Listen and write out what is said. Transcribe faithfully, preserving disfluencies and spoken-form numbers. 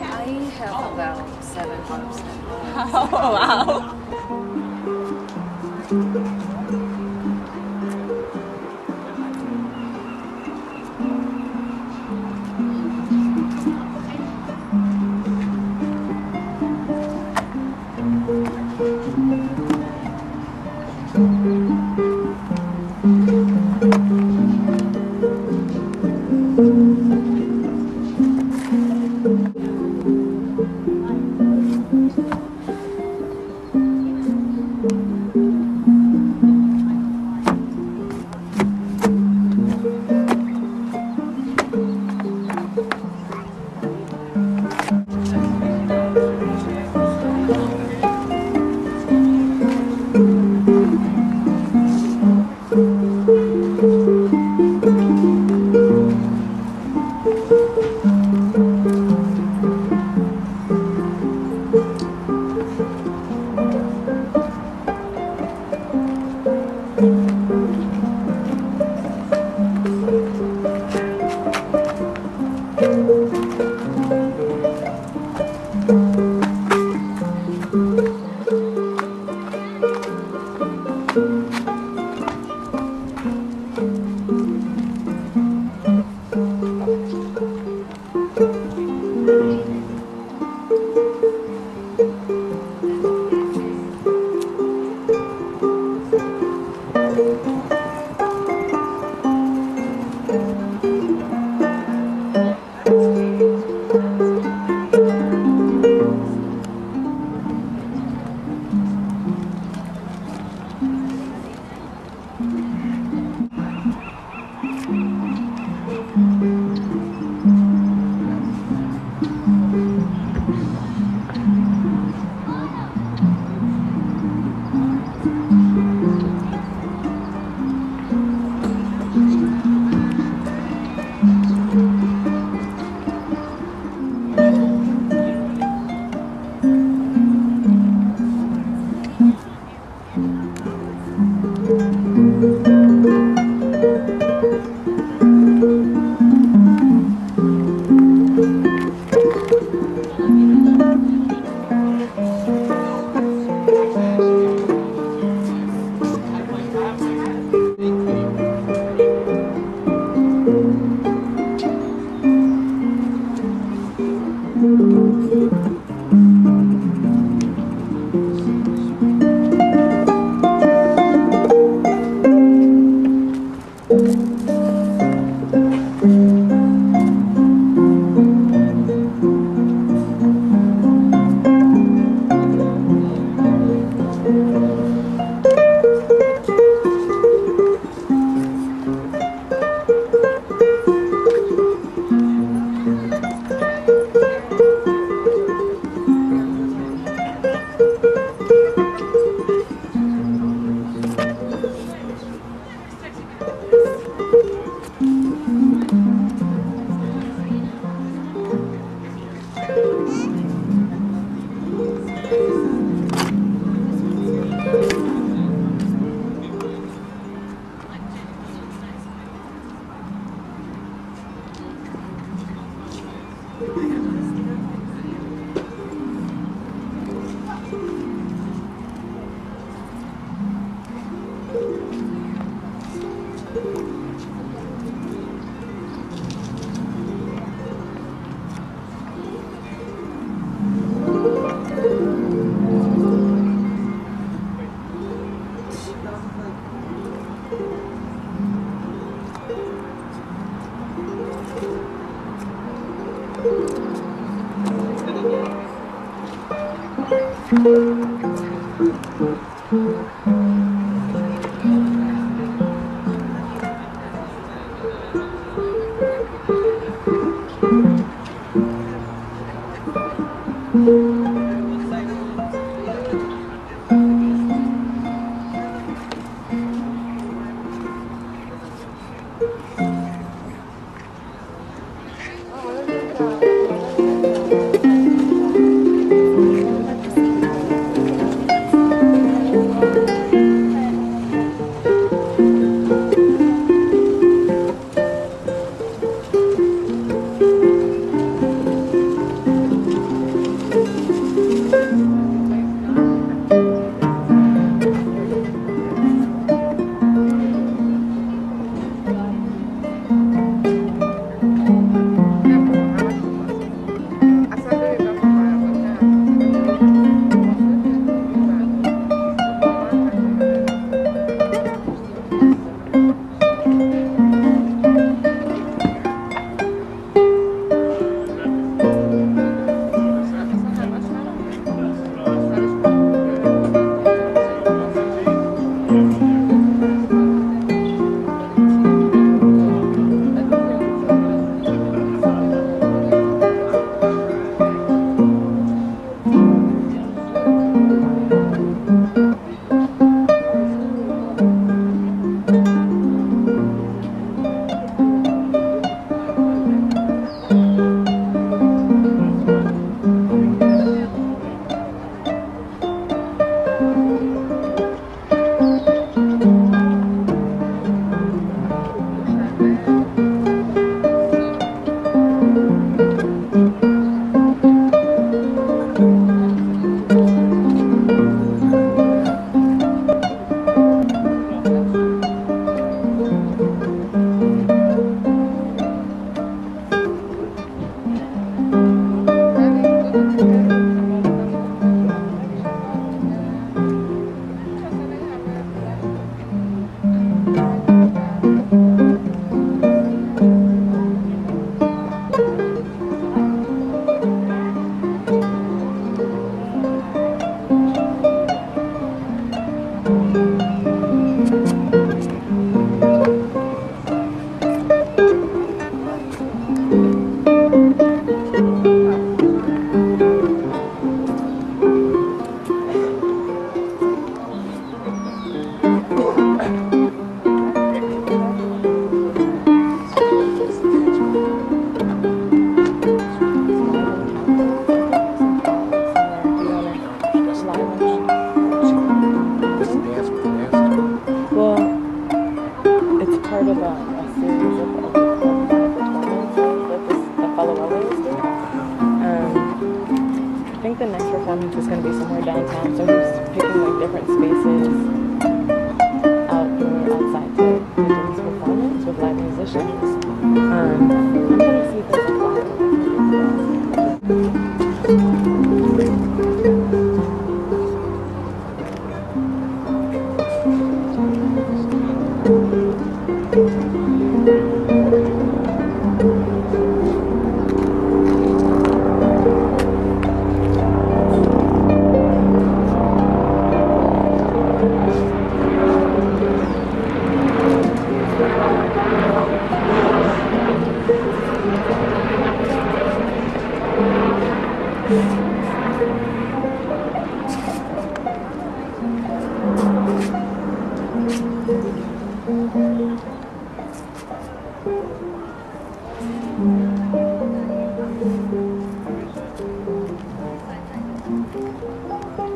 I have about seven hubs. Oh, wow. Thank you. was going to be somewhere downtown, so he was picking like different spaces outdoor, outside to, to do his performance with live musicians. Um, I'm going to see if there's a Thank you.